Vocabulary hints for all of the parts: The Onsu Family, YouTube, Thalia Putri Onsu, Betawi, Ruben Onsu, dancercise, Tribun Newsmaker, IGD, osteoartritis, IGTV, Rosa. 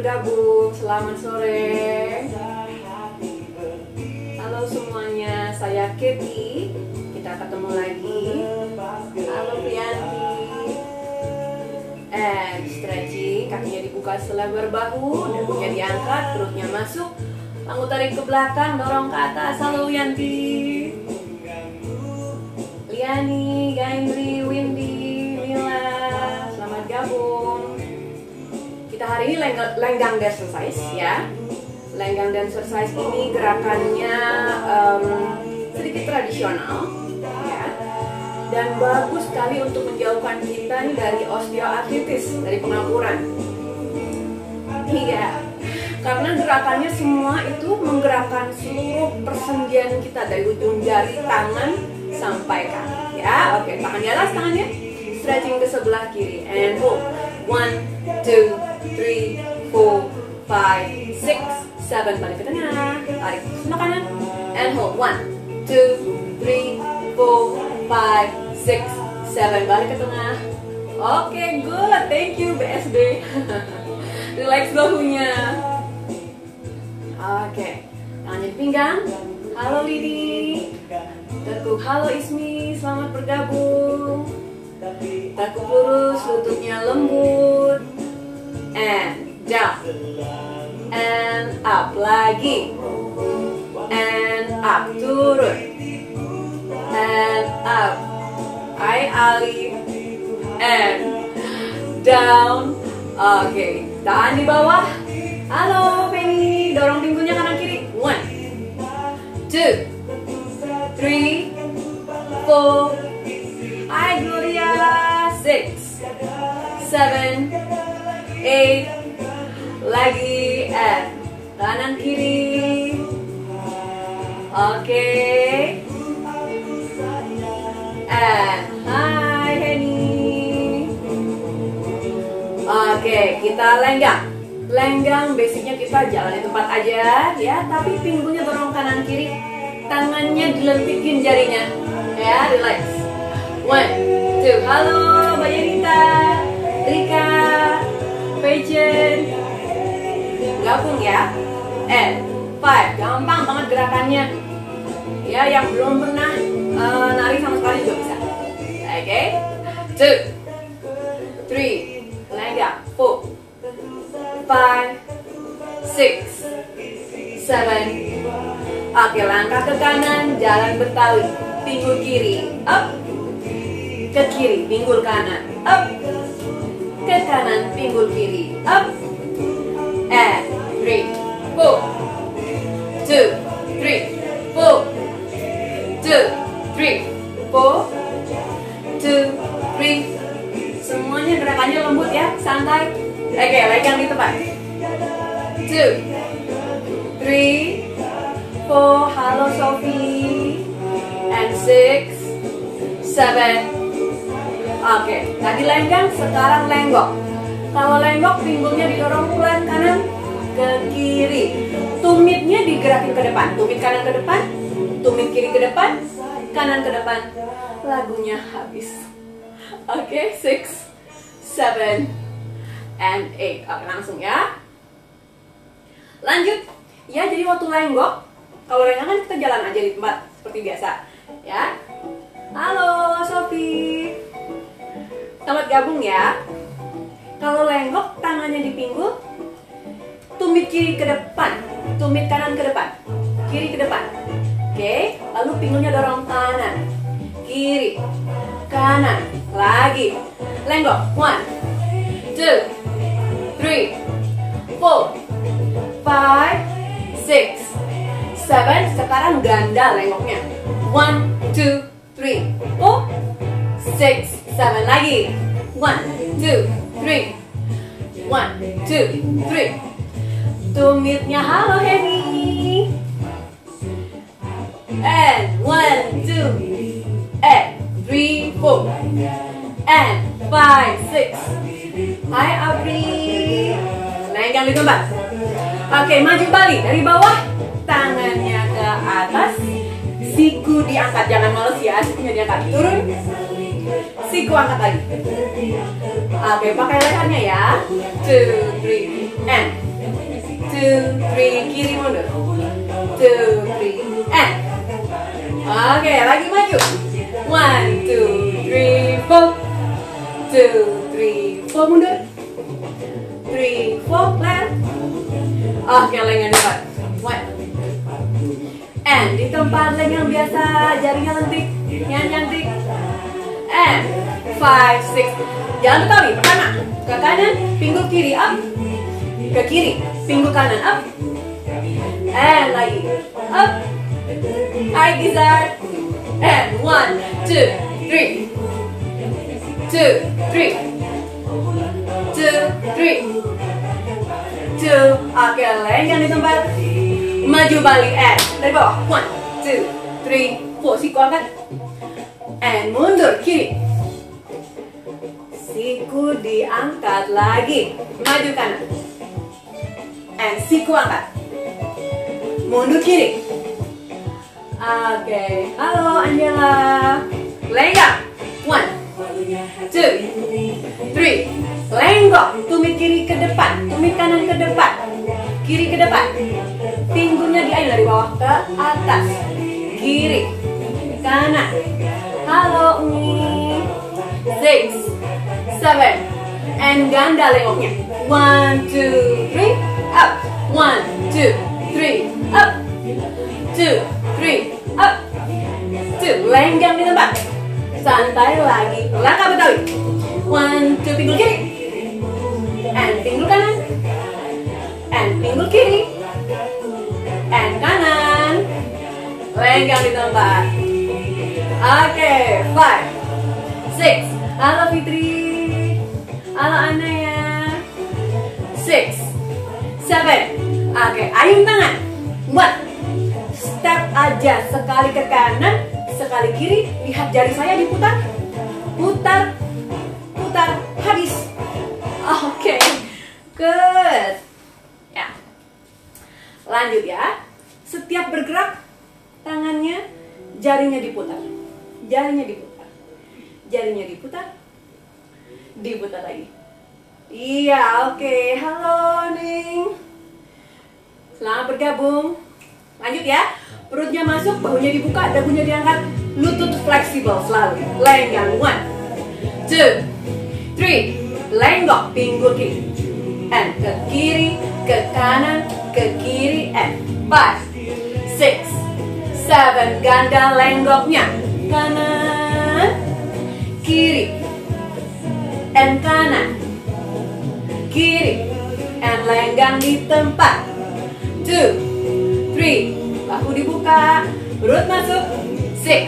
bergabung. Selamat sore. Halo semuanya, saya Kety. Kita ketemu lagi. Halo Pianti. And stretching, kakinya dibuka selebar bahu, dagunya diangkat, perutnya masuk. Lalu tarik ke belakang, dorong ke atas. Halo Yanti. Liani, Gaindri, Windy, Mila. Selamat gabung. Kita hari ini lenggang dancercise ya. Lenggang dancercise ini gerakannya sedikit tradisional ya. Dan bagus sekali untuk menjauhkan kita dari osteoartritis, dari pengapuran. Iya. Karena gerakannya semua itu menggerakkan seluruh persendian kita dari ujung jari tangan sampai kaki. Ya, oke, tangan di atas tangannya, stretching ke sebelah kiri. And hold. 1, 2, 3, 4, 5, 6, 7. Balik ke tengah, tarik semua kanan. And hold. 1, 2, 3, 4, 5, 6, 7. Balik ke tengah. Oke, good. Thank you BSB. Relax bahunya. Oke, tangannya di pinggang. Halo Lidi, tekuk. Halo Ismi, selamat bergabung. Tekuk lurus, lututnya lembut. And down, and up lagi, and up turun, and up. Hai Ali, and down. Oke, tangan di bawah. Halo Penny. Dorong pinggulnya kanan kiri. 1, 2, 3, 4. Hai Gloria. 6, 7, 8. Lagi. And kanan kiri. Oke. And hai Henny. Oke, kita lenggang. Lenggang, basicnya kita jalan di tempat aja ya, tapi pinggulnya dorong kanan kiri, tangannya dilentikin jarinya ya, relax. 1, 2, halo Mbak Yerita, Rika, Pageant, gabung ya. And 5, gampang banget gerakannya ya, yang belum pernah nari sama sekali juga bisa. Oke, 2, 3, lenggang, 4, 5, 6, 7. Oke, langkah ke kanan, jalan Betawi. Pinggul kiri, up. Ke kiri, pinggul kanan, up. Ke kanan, pinggul kiri, up. And 3, 4. 2, 3, 4. 2, 3, 4. 2, 3. Semuanya gerakannya lembut ya, santai. Oke, lenggang di tempat. 2, 3, 4. Halo Sophie. And 6, 7. Oke, tadi lenggang, sekarang lenggok. Kalau lenggok, pinggulnya didorong pelan kanan ke kiri. Tumitnya digerakin ke depan. Tumit kanan ke depan, tumit kiri ke depan, kanan ke depan. Lagunya habis. Oke, 6, 7. And 8. Oke, langsung ya. Lanjut. Ya, jadi waktu lenggok, kalau lenggang kan kita jalan aja di tempat seperti biasa ya. Halo Sophie, selamat gabung ya. Kalau lenggok, tangannya di pinggul, tumit kiri ke depan, tumit kanan ke depan, kiri ke depan. Oke, lalu pinggulnya dorong kanan, kiri, kanan, lagi. Lenggok. 1, 2, 3, 4, 5, 6, 7. Sekarang ganda lenggoknya. 1, 2, 3, 4, 6, 7. Lagi. 1, 2, 3. 1, 2, 3. Tumitnya. Halo Henny. And 1, 2, 3, 4. And 5, 6. Hai Apri, lenggang di tempat. Oke, maju balik dari bawah, tangannya ke atas, siku diangkat, jangan males ya, sikunya diangkat, turun, siku angkat lagi. Oke, pakai lehernya ya. 2, 3, and 2, 3, kiri mundur, 2, 3, and oke, lagi maju, 1, 2, 3, 4, 2, 3, 4, mundur, 3, 4, left. Oke, lengan depan, 1, and di tempat lengan biasa, jarinya lentik, nyantik, and 5, 6, jalan Betawi, pertama ke kanan, pinggul kiri up, ke kiri, pinggul kanan up, and lagi up, I desire, and 1, 2, 3, 2, 3, 2, 3, 2, oke, lenggang di tempat, maju balik, and dari bawah, 1, 2, 3, 4, siku angkat, and mundur, kiri, siku diangkat lagi, maju kanan, and siku angkat, mundur kiri. Oke, halo Angela. Lenggak, 1, 2, 3, lenggok, tumit kiri ke depan, tumit kanan ke depan, kiri ke depan, pinggulnya diayun dari bawah ke atas, kiri, kanan. Halo Umi. 6, 7, and ganda lenggoknya, 1, 2, 3, up, 1, 2, 3, up, 2, 3, up, 2, lenggang di tempat, santai lagi, langkah Betawi, 1, 2, pinggul kiri, and pinggul kanan, and pinggul kiri, and kanan, lenggang di tempat. Oke, 5, 6, halo Fitri, halo Ana ya, 6, 7, oke, ayun tangan, buat step aja, sekali ke kanan, sekali kiri, lihat jari saya diputar, putar, putar, habis. Oke, good. Ya. Lanjut ya. Setiap bergerak, tangannya, jarinya diputar, jarinya diputar, jarinya diputar, diputar lagi. Iya, oke. Halo, Ning. Selamat bergabung. Lanjut ya, perutnya masuk, bahunya dibuka, dagunya diangkat, lutut fleksibel selalu. Lenggang, 1, 2, 3, lenggok, pinggul kiri, and ke kiri, ke kanan, ke kiri, and 5, 6, 7, ganda lenggoknya, kanan, kiri, and kanan, kiri, and lenggang di tempat, 2, 3, bahu dibuka, perut masuk, 6,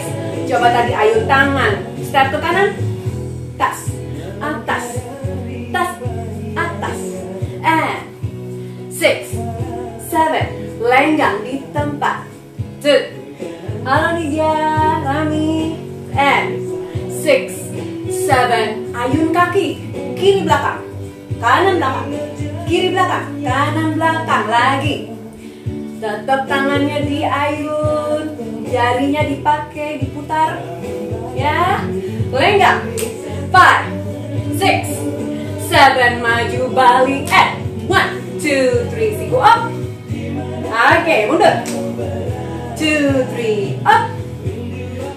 coba tadi ayun tangan, step ke kanan, tas, atas, tas, atas, and 6, 7, lenggang di tempat, 2, halo Nidya, Rami, and 6, 7, ayun kaki, kiri belakang, kanan belakang, kiri belakang, kanan belakang, lagi. Tetap tangannya diayun, jarinya dipakai, diputar, ya. Lenggang, 5, 6, 7, maju balik, and 1, 2, 3, siku up. Oke, mundur, 2, 3, up.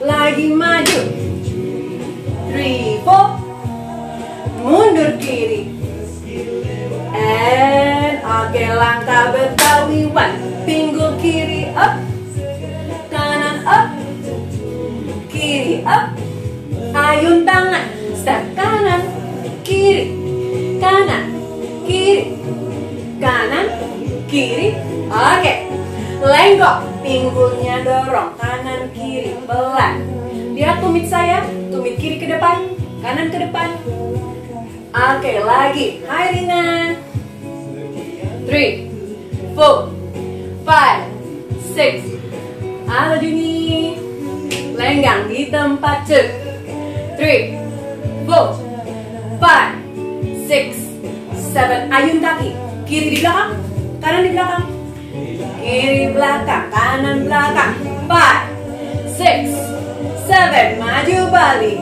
Lagi maju, 3, 4, mundur kiri, and oke, langkah Betawi, 1, pinggul kiri up, kanan up, kiri up, ayun tangan, step kanan, kiri, kanan, kiri, kanan, kiri. Oke, lenggok, pinggulnya dorong, kanan kiri, pelan. Lihat tumit saya, tumit kiri ke depan, kanan ke depan. Oke, lagi. Hai Rina. 3, 4, 5, 6, halo Juni, lenggang di tempat, 2, 3, 4, 5, 6, 7, ayun kaki, kiri di belakang, kanan di belakang, kiri belakang, kanan belakang, 5, 6, 7, maju balik,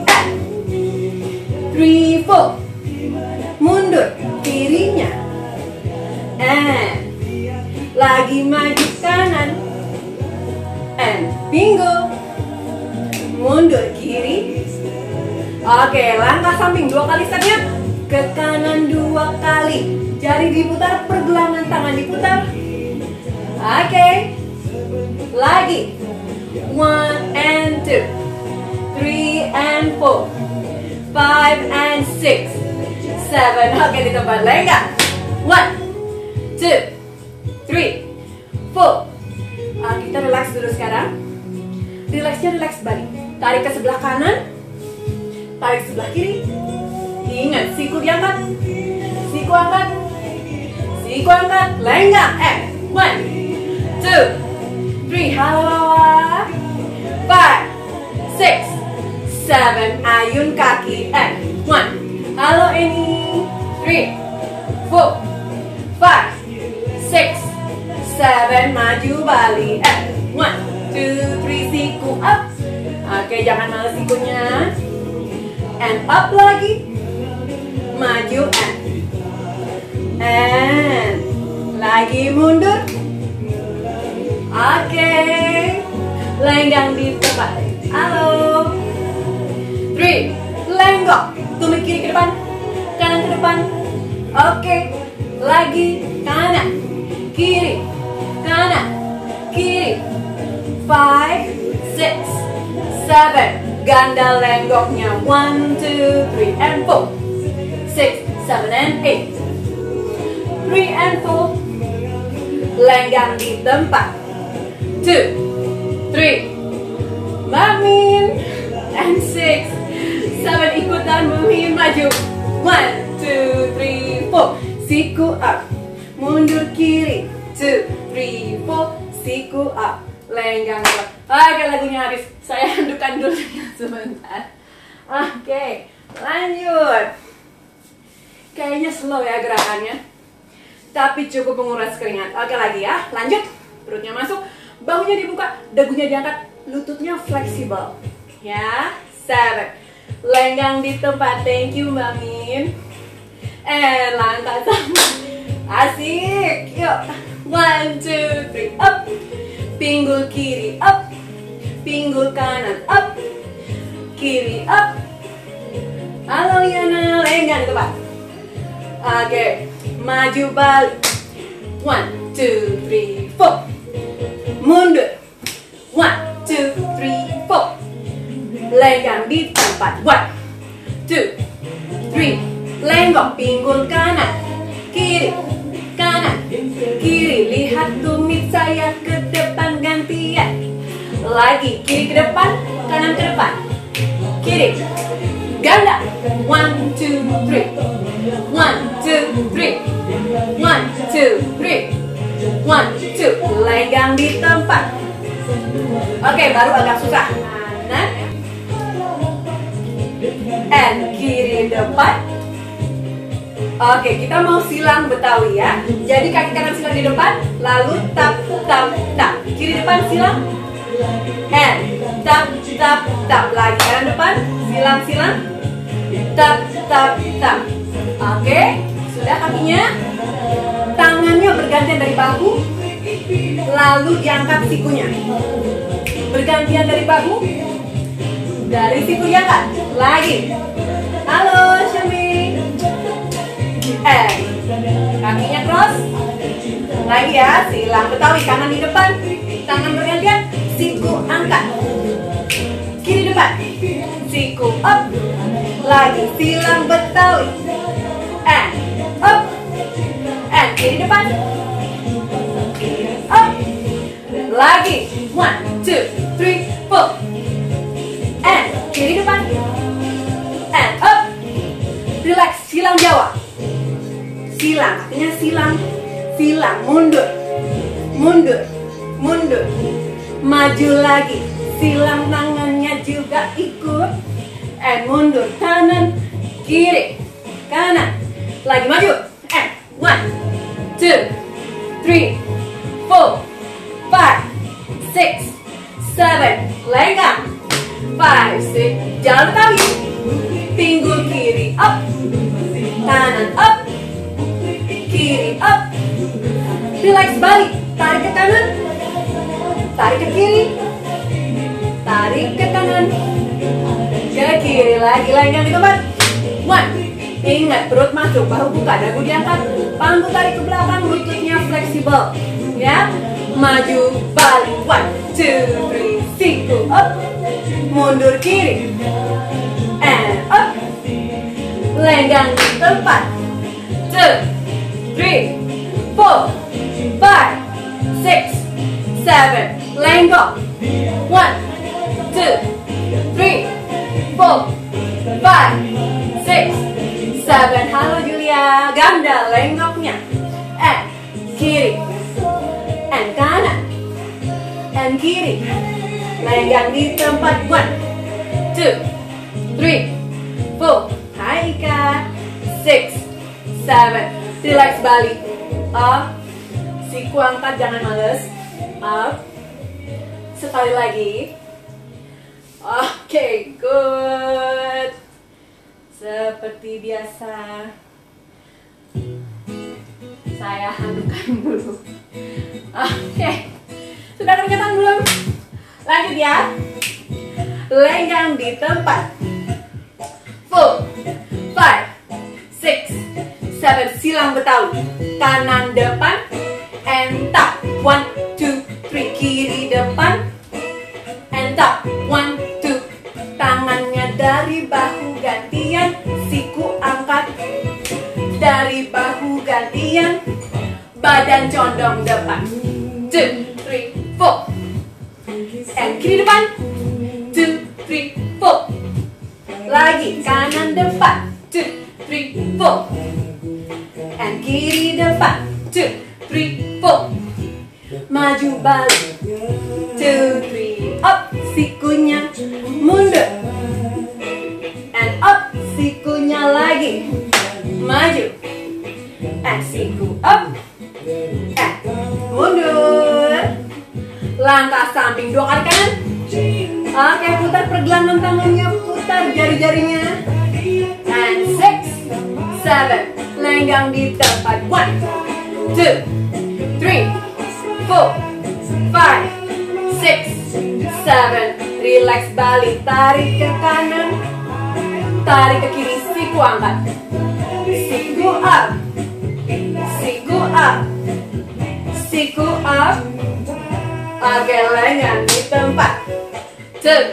3, 4, mundur kirinya, and lagi maju kanan, and bingo, mundur kiri. Oke, langkah samping dua kali stepnya, ke kanan dua kali, jari diputar, pergelangan tangan diputar. Oke, lagi, 1 and 2 3 and 4 5 and 6 7. Oke, di tempat lenggang, 1 2 3 4. Kita relax dulu sekarang. Relaxnya relax balik. Tarik ke sebelah kanan, tarik ke sebelah kiri. Ingat, siku diangkat, siku angkat, siku angkat. Lenggang, 1 2 3. Halawa, 5 6 7. Ayun kaki, 1. Halo ini, 3 4 5 6 7. Maju balik, 1 2 3. Siku up. Oke, jangan males sikunya. And up lagi, maju, and lagi mundur. Oke, lenggang di tempat. Halo, 3. Lenggok, tumit kiri ke depan, kanan ke depan. Oke, lagi kanan, kiri, kanan, kiri. 5 6 7. Ganda lenggoknya, 1 2 3 and 4. 6 7 and 8. 3 and 4. Lenggang di tempat, 2 3. Mamin, and 6 7. Ikutan bumi, maju, 1 2 3 4. Siku up, mundur kiri, 2 3 4. Siku up, lenggang up. Oke, lagunya habis. Saya handukan dulu sebentar. Oke, lanjut. Kayaknya slow ya gerakannya, tapi cukup menguras keringat. Oke, lagi ya, lanjut. Perutnya masuk, bahunya dibuka, dagunya diangkat, lututnya fleksibel. Ya, 7. Lenggang di tempat, thank you Mbak Min. Langkah sama, asik. Yuk, 1 2 3 up, pinggul kiri up, pinggul kanan up, kiri up. Halo Yana, lenggang di tempat. Oke, maju balik, 1 2 3 4. Mundur, 1 2 3 4. Lenggang di tempat, 1 2 3. Lenggok, pinggul kanan, kiri, kanan, kiri. Lihat tumit saya ke depan, gantian. Lagi, kiri ke depan, kanan ke depan, kiri. Ganda, 1 2 3. 1 2 3. 1 2 3. 1 2. Lenggang di tempat. Oke, baru agak susah. Kanan, and kiri depan. Oke, kita mau silang Betawi ya. Jadi kaki kanan silang di depan, lalu tap tap tap. Kiri depan silang, and tap tap tap. Lagi kanan depan, silang silang, tap tap tap. Oke, sudah kakinya. Tangannya bergantian dari bahu, lalu diangkat sikunya. Bergantian dari bahu, dari siku diangkat. Lagi, halo Syami. Kakinya cross. Lagi ya, silang Betawi, kanan di depan, tangan bergantian, siku angkat, kiri depan, siku up. Lagi, silang Betawi, and up, and kiri depan, up. Lagi, 1 2 3 4. And kiri depan, and up. Relax, silang Jawa. Silang, kakinya silang, silang, mundur, mundur, mundur. Maju lagi, silang tangannya juga ikut, and mundur, kanan, kiri, kanan. Lagi maju, and 1 2 3 4 5 6 7. Lenggang, 5 6. Jalan Betawi, pinggul kiri up, kanan up, kiri up. Relax balik, kanan, tarik ke kiri, tarik ke kanan, ke kiri lagi, lenggang di tempat. One, ingat perut masuk, bahu buka, dagu diangkat, pangku tarik ke belakang, lututnya fleksibel, ya. Maju balik, 1, 2, 3, 4, up, mundur kiri, and up, lenggang di tempat. 2, 3, 4, 5, 6, 7, lenggok. 1, 2, 3, 4, 5, 6, 7. Halo Julia, ganda lenggoknya. And kiri, and kanan, and kiri. Lenggang di tempat. 1, 2, 3, 4. Hai Ika. 6, 7. Relax balik. Up. Siku angkat, jangan males. Up. Sekali lagi. Oke, good. Seperti biasa, saya handukan dulu. Oke, sudah keringetan belum? Lanjut ya. Lenggang di tempat. 4, 5, 6, 7. Silang Betawi. Kanan depan, and tap. 1, 2, 3. Kiri depan, and tap. 1, 2. Tangannya dari bahu gantian. Siku angkat, dari bahu gantian. Badan condong depan. 2, 3, 4. And kiri depan. 2, 3, 4. Lagi, kanan depan. 2, 3, 4. And kiri depan. 2, 3, 4. Maju balik. 2, 3, up. Sikunya mundur. And up. Sikunya lagi. Maju. And siku up. And mundur. Langkah samping, 2 kali kanan. Oke, putar pergelangan tangannya, putar jari-jarinya. And 6, 7. Lenggang di tempat. 1, 2, 3, 4, 5, 6, 7. Relax balik, tarik ke kanan, tarik ke kiri, siku angkat, siku up, siku up, siku up. Oke, lenggang di tempat. 2,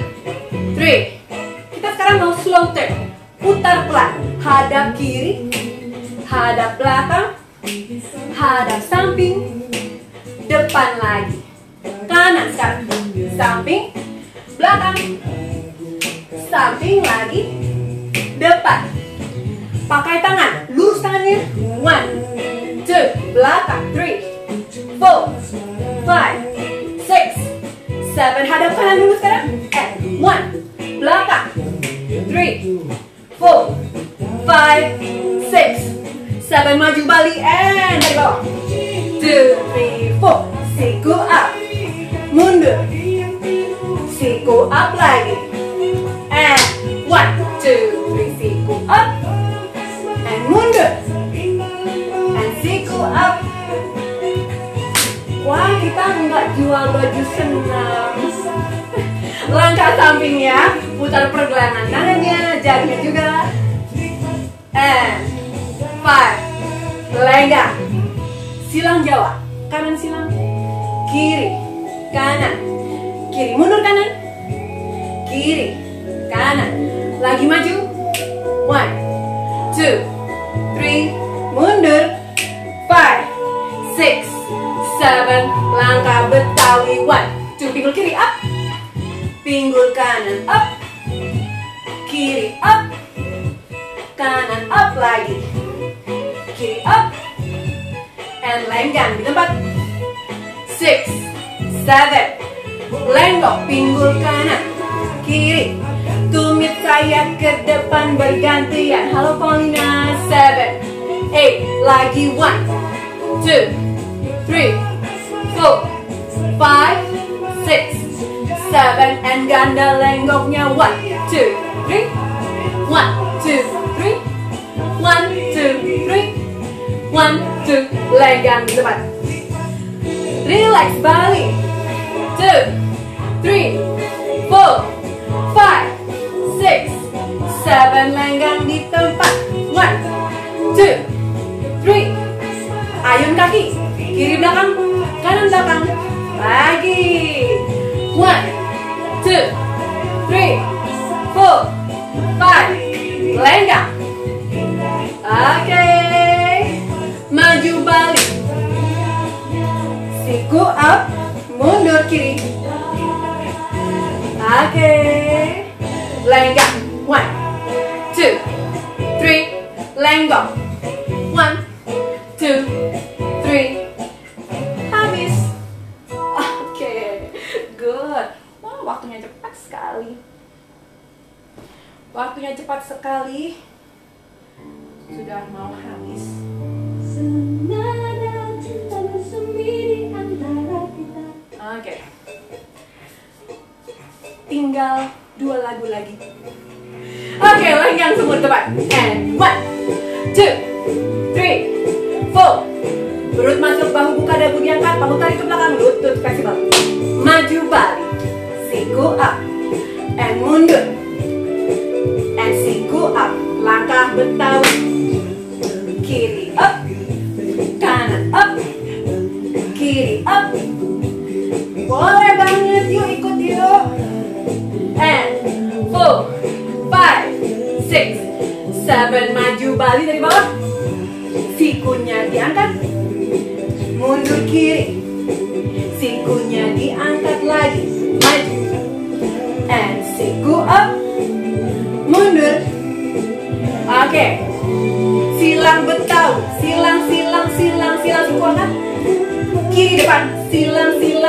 3. Kita sekarang mau slow turn. Putar pelan. Hadap kiri, hadap belakang, hadap samping, depan lagi. Kanan sekarang. Samping, belakang, samping lagi, depan. Pakai tangan. Lurus tangannya. 1, 2. Belakang. 3, 4, 5, 6, 7. Hadap kanan dulu sekarang. And 1, belakang. 3, 4, 5, 6, 7. Maju balik. And dari bawah. 2, 3, 4. Siku up, mundur. Siku up lagi. And 1, 2, 3. Siku up, and mundur. And siku up. Wah, kita nggak jual baju senam. Langkah sampingnya, putar pergelangan tangannya, jarinya juga. And 5. Lenggang. Silang Jawa. Kanan silang, kiri, kanan, kiri, mundur kanan, kiri, kanan. Lagi maju. 1, 2, 3. Mundur. 5, 6, 7. Langkah Betawi. 1, 2. Pinggul kiri up, pinggul kanan up, kiri up, kanan up lagi, kiri up, and lenggang di tempat. 6, 7. Lenggok, pinggul kanan, kiri. Tumit sayap ke depan bergantian. Halo Paulina. 7, 8. Lagi. 1, 2, 3, 4, 5, 6, 7. And ganda lenggoknya. 1, 2, 3. 1, 2, 3. 1, 2, 3. 1, 2. Lenggang di tempat. 3, Relax, balik. 2, 3, 4, 5, 6, 7. Lenggang di tempat. 1, 2, 3. Ayun kaki, kiri belakang, kanan belakang. Lagi. 1, 2, 3, 4, 5. Lenggang. Oke. Maju balik. Siku up, mundur kiri. Oke. Lenggang. 1, 2, 3. Lenggong. 1, 2, 3. Habis. Oke. Good. Wow, waktunya cepat sekali. Sudah mau habis. Oke. Tinggal 2 lagu lagi. Oke, lenggang semut depan. And 1, 2, 3, 4. Perut masuk, bahu buka, dagu diangkat, bahu tarik ke belakang, lutut fleksibel. Maju balik. Siku up. And mundur. And siku up, langkah Betawi. Kiri up, kanan up, kiri up. Boleh banget, yuk ikut yuk. And 4, 5, 6, 7. Maju balik dari bawah. Sikunya diangkat, mundur kiri. Sikunya diangkat lagi, maju. And siku up, mundur. Oke. Silang Betawi. Silang siku angkat. Kiri depan. Silang siku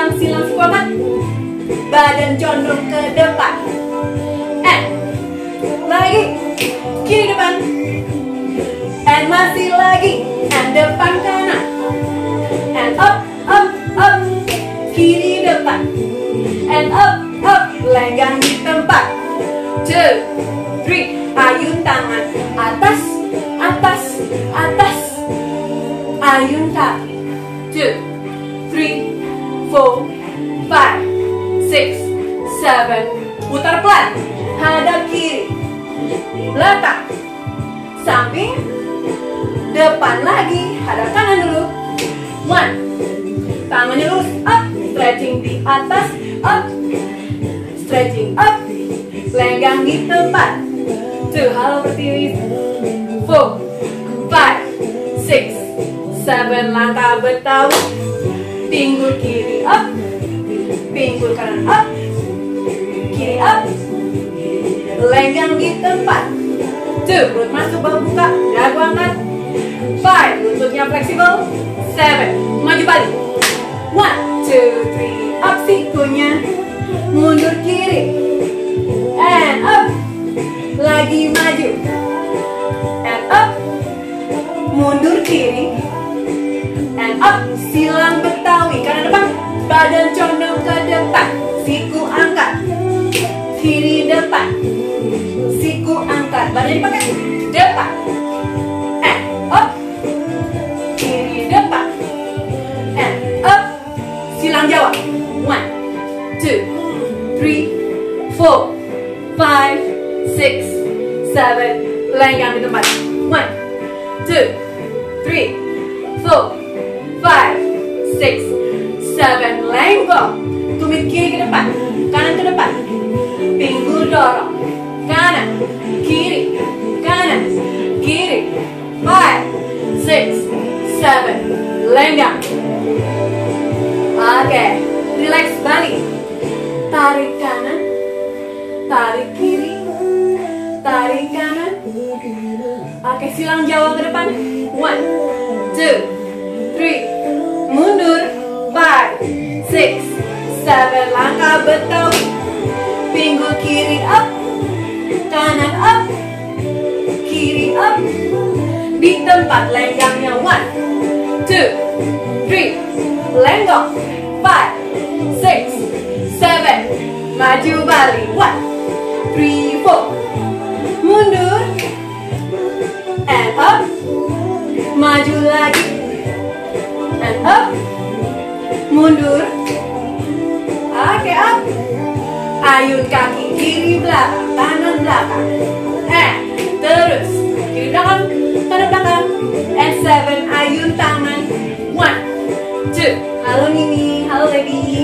angkat. Badan condong ke depan. And lagi. Kiri depan. And masih lagi. And depan kanan. And up, up, up. Kiri depan. And up, up. Lenggang di tempat. 2, 3. Ayun tangan atas, atas, atas. Ayun kaki. 2, 3, 4, 5, 6, 7. Putar pelan. Hadap kiri. Belakang. Samping. Depan lagi. Hadap kanan dulu. 1. Tangannya lurus. Up. Stretching di atas. Up. Stretching up. Lenggang di tempat. 4, 5, 6, 7. Langkah Betawi. Pinggul kiri up, pinggul kanan up, kiri up. Lenggang di tempat. 2, perut masuk, bahu buka, dagu angkat. 5, lututnya fleksibel. 7, maju balik. 1, 2, 3. Up, sikunya mundur kiri. And up. Lagi maju. And up. Mundur kiri. And up. Silang Betawi. Kanan depan. Badan condong ke depan. Siku angkat. Kiri depan. Siku angkat. Badan dipakai. Depan. And up. Kiri depan. And up. Silang Jawa. 1, 2, 3, 4, 5, 6, 7. Lenggang di tempat. 1, 2, 3, 4, 5, 6, 7. Lenggong. Tumit kiri ke depan, kanan ke depan. Pinggul dorong. Kanan, kiri, kanan, kiri. 5, 6, 7. Lenggang. Oke, relax balik. Tarik kanan, tarik kiri. Tarik kanan. Oke, silang Jawa ke depan. 1, 2, 3. Mundur. 5, 6, 7. Langkah Betawi. Pinggul kiri up, kanan up, kiri up. Di tempat lenggangnya. 1, 2, 3. Lenggong. 5, 6, 7. Maju balik. 1, 3, 4. Mundur. And up. Maju lagi. And up. Mundur. mundur. Oke, up. Ayun kaki kiri belakang, kanan belakang. Terus kiri belakang, kanan belakang. And seven, ayun tangan. 1, 2. Halo Nini, halo Lady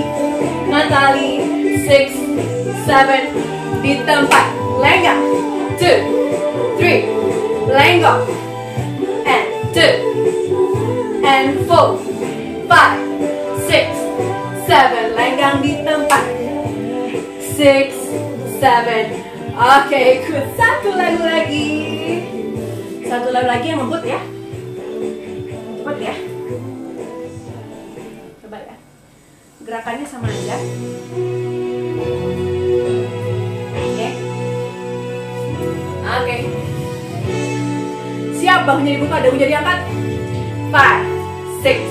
Natali. 6, 7. Di tempat lenggang. 2, 3. Lenggok. And 2. And 4, 5, 6, 7. Lenggang di tempat. 6, 7. Oke, ikut satu lagu lagi. Satu lagu lagi yang lembut ya. Cepat ya. Coba ya. Gerakannya sama aja. Oke. Siap, bahunya dibuka, dagunya diangkat. 5, 6,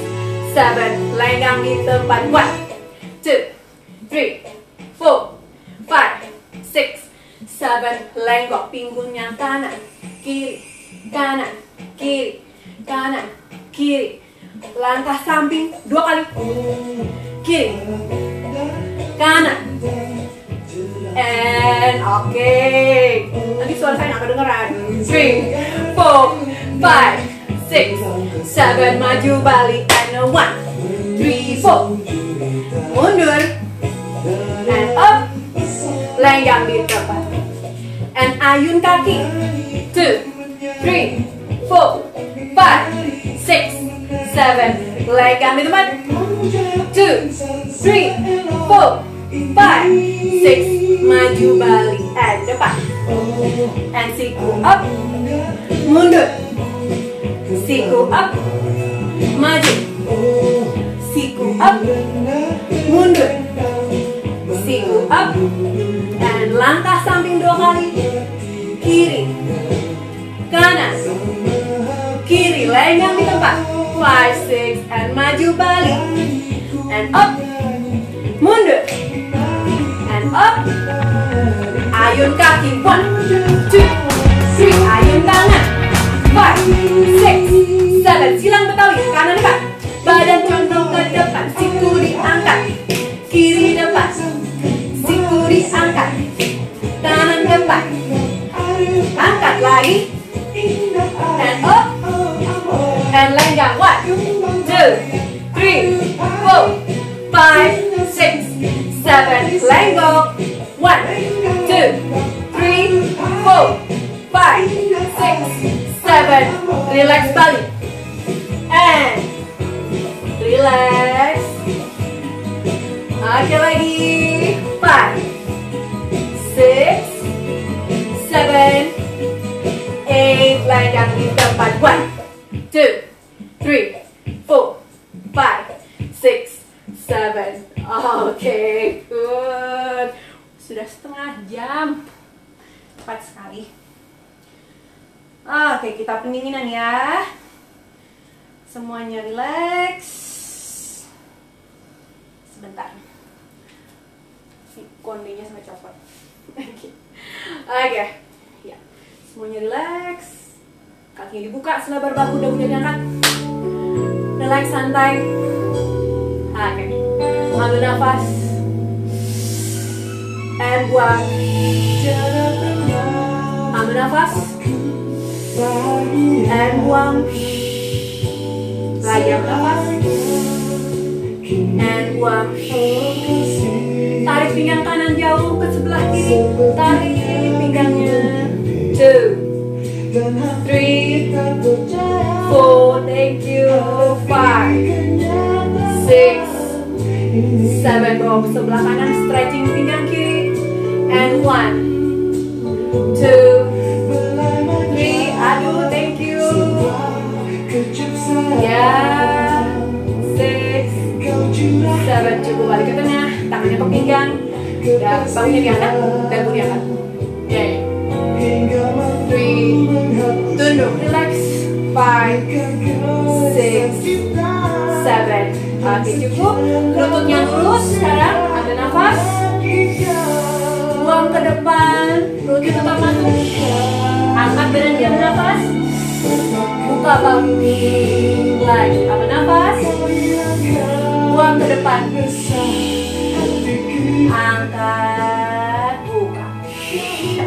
7. Lenggang di tempat. 1, 2, 3, 4, 5, 6, 7. Lenggok, pinggulnya kanan, kiri, kanan, kiri, kanan, kiri. Langkah samping 2 kali. Kiri, kanan. And okay, nanti suara saya nggak kedengeran. 3, 4, 5, 6, 7. Maju balik. And 1, 3, 4. Mundur. And up. Lenggang di tempat. And ayun kaki. 2, 3, 4, 5, 6, 7. Lenggang di tempat. 2, 3, 4, 5, 6. Maju balik, and depan. And siku up, mundur. Siku up, maju. Siku up, mundur. Siku up. And langkah samping 2 kali. Kiri, kanan, kiri. Lenggang di tempat. 5, 6. And maju balik. And up, mundur. And up. Ayun kaki. 1, 2, 3. Ayun tangan. 5, 6, 7. Silang Betawi. Kanan depan. Badan condong ke depan. Siku diangkat. Kiri depan. Siku diangkat. Kanan depan. Angkat lagi. And up. And lenggang. 1, 2, 3, 4, 5, 6, 7. Lenggok. 1, 2, 3, 4, 5, 6, 7. Relax balik. And relax. Oke lagi. 5, 6, 7, 8. Lenggang di tempat. 1, 2, 3, 4, 5, 6, 7. Oke, good. Sudah setengah jam. Cepat sekali. Oke, kita pendinginan ya. Semuanya relax. Sebentar. Si kondenya sama copot. Oke. Ya. Semuanya relax. Kakinya dibuka selebar bahu, dagunya diangkat. Relax, santai. Oke. Ambil nafas and buang. Ambil nafas and buang. Lagi ambil nafas and buang. Tarik pinggang kanan jauh ke sebelah kiri. Tarik pinggangnya. 2, 3, 4. Thank you. 5, 6. 7, bawa ke sebelah kanan, stretching pinggang kiri. And 1, 2, 3. Aduh, thank you. Ya, 6, 7, cukup balik ke tengah. Tangannya ke pinggang. Dan bahunya diangkat, dagu diangkat. Okay. 3, tunduk, relax. 5, 6, 7. Oke, cukup. Lututnya lurus. Sekarang ambil nafas, buang ke depan. Perut kita maju. Angkat badan, diam nafas. Buka bahu. Lagi ambil nafas, buang ke depan. Angkat, buka.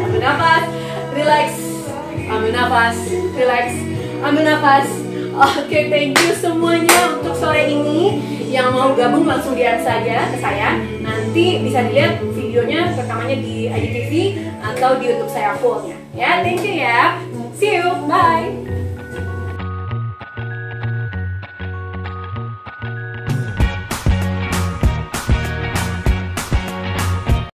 Ambil nafas, relax. Ambil nafas, relax. Ambil nafas. Oke, thank you semuanya untuk sore ini. Yang mau gabung langsung DM saja ke saya. Nanti bisa dilihat videonya, rekamannya di IGTV atau di YouTube saya fullnya. Ya, thank you ya. See you, bye.